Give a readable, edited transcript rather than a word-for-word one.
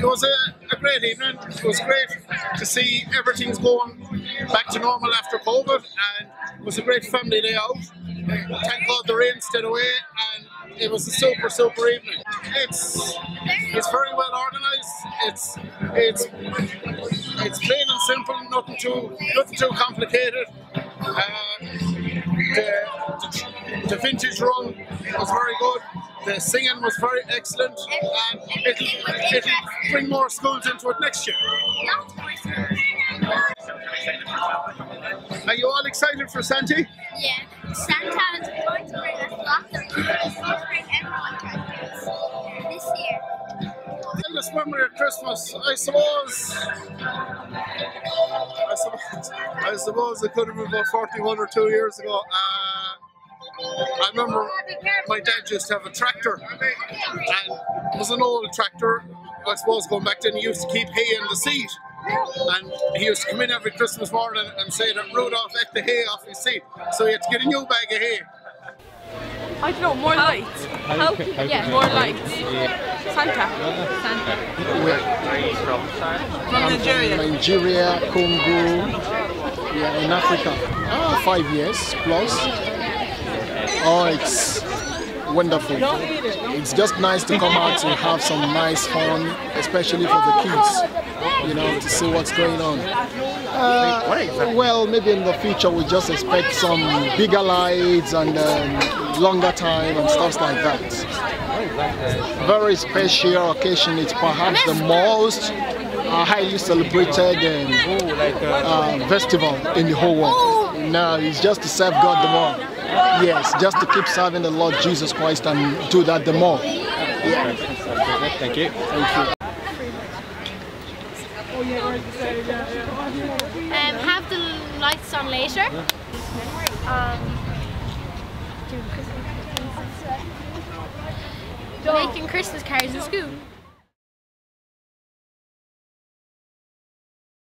It was a great evening. It was great to see everything's going back to normal after COVID, and it was a great family day out. Thank God the rain stayed away, and it was a super, super evening. It's very well organised. It's plain and simple. Nothing too complicated. The vintage run was very good. The singing was very excellent, and it'll bring more schools into it next year. Are you all excited for Santa? Yeah, Santa is going to bring us lots of people. He's going to bring everyone presents this year. This memory of Christmas, I suppose it could have been about 41 or 2 years ago. I remember my dad used to have a tractor, and it was an old tractor, I suppose, going back then. He used to keep hay in the seat, and he used to come in every Christmas morning and say that Rudolph ate the hay off his seat, so he had to get a new bag of hay. I don't know, more lights. Yeah, more lights. Yeah. Santa. Where are you from? From Nigeria. Nigeria, Congo, yeah, in Africa. 5 years plus. Oh, it's wonderful. It's just nice to come out to have some nice fun, especially for the kids, you know, to see what's going on. Well, maybe in the future we just expect some bigger lights and longer time and stuff like that. Very special occasion. It's perhaps the most highly celebrated festival in the whole world. No, it's just to serve God the more. Yes, just to keep serving the Lord Jesus Christ and do that the more. Yeah. Thank you. Thank you. Have the lights on later. Making Christmas cards in school.